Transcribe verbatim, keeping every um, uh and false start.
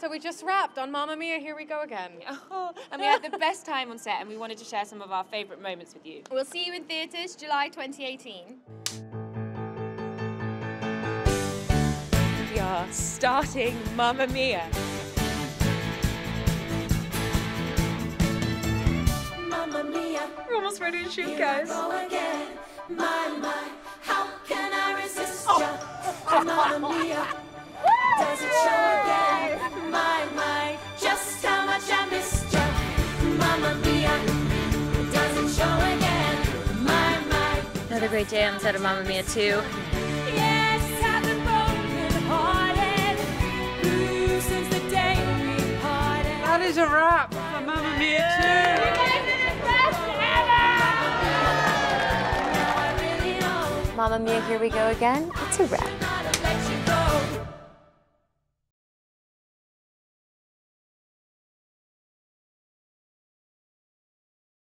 So we just wrapped on Mamma Mia, Here We Go Again. Oh, and we had the best time on set, and we wanted to share some of our favourite moments with you. We'll see you in theatres July twenty eighteen. We are starting Mamma Mia. Mamma Mia. We're almost ready to shoot, Here guys. Go again. My, my, how can I resist oh. ya? Mamma Mia. Does it show again? My, my, just how much I missed ya. Mamma Mia. Does it show again? My, my. Another great day on set of Mamma Mia two. Yes, I've been broken hearted. Ooh, since the day we parted. That is a wrap for Mamma Mia two. Mamma Mia, Here We Go Again. It's a wrap.